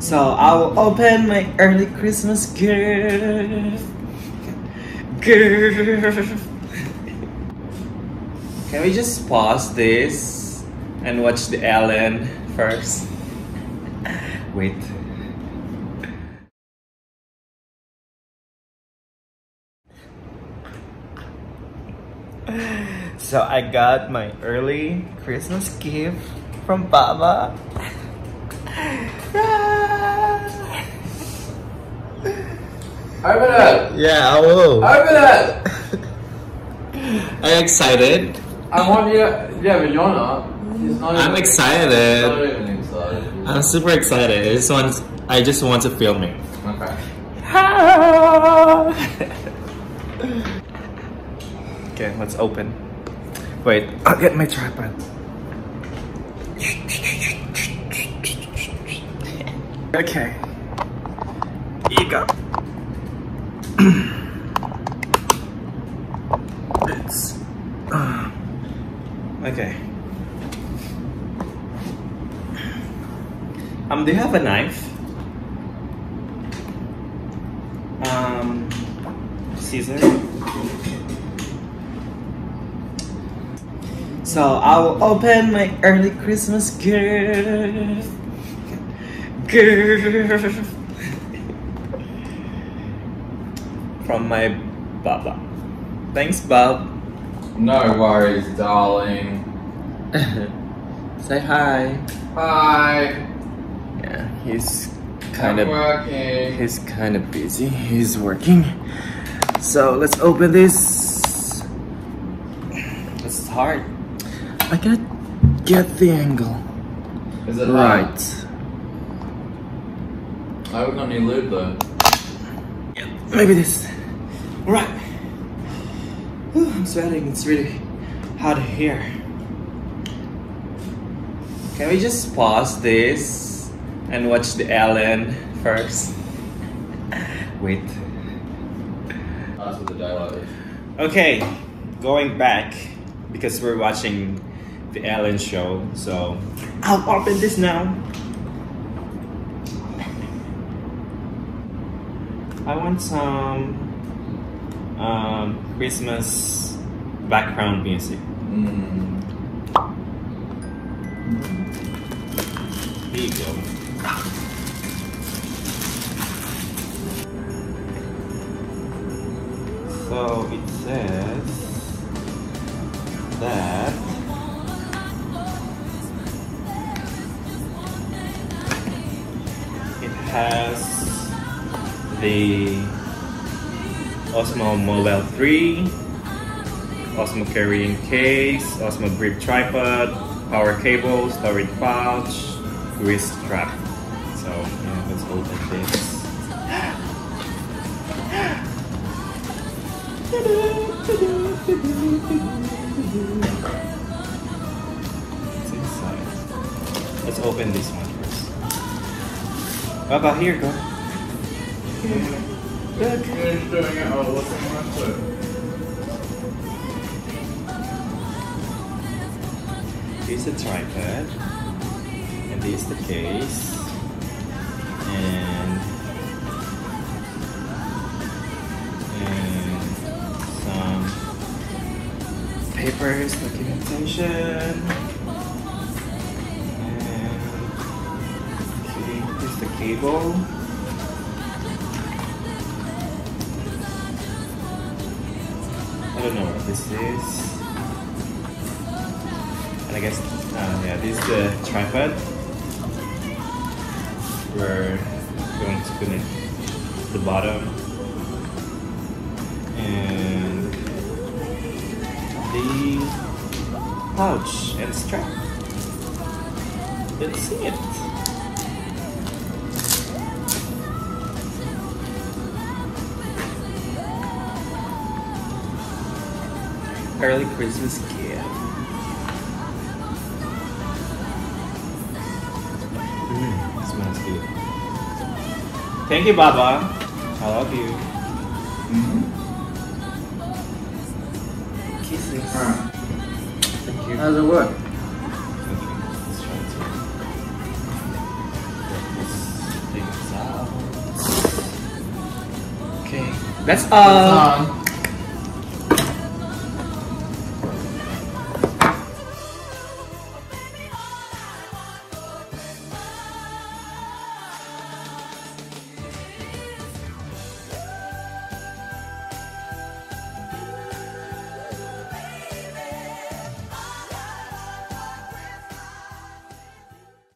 So I will open my early Christmas gift. Can we just pause this and watch the Ellen first? Wait. So I got my early Christmas gift from Papa. Open it! Yeah, I will. Open it! Are you excited? I want you. Yeah, but you're not. I'm excited. Not even excited. I'm super excited. I just want to film it. Okay. Okay, let's open. Wait, I'll get my tripod. Okay. Here you go. It's... okay. Do you have a knife? Scissors? So I will open my early Christmas gift. From my Baba. Thanks, Bob. No worries, darling. Say hi. Hi. Yeah, he's kind of busy. He's working. So let's open this. This is hard. I gotta get the angle. Is it right? I would not need lube though. Yeah, maybe this. Right. Whew, I'm sweating. It's really hot here. Can we just pause this and watch the Ellen first? Wait. That's what the dialogue is. Okay, going back because we're watching the Ellen show. So I'll open this now. I want some Christmas background music. There you go. So it says that it has the Osmo Mobile 3, Osmo carrying case, Osmo grip tripod, power cable, storage pouch, wrist strap. So yeah, let's open this. It's inside. Let's open this one first. Baba, here you go. Look. Here's the tripod, and here's the case, and some papers, documentation, and here's the cable. I don't know what this is. And I guess, yeah, this is the tripod. We're going to connect the bottom. And the pouch and strap. Let's see it. Early Christmas gift. Smells good. Thank you, Baba. I love you. Kisses. Thank you. How does it work? Okay, let's try it. That's all.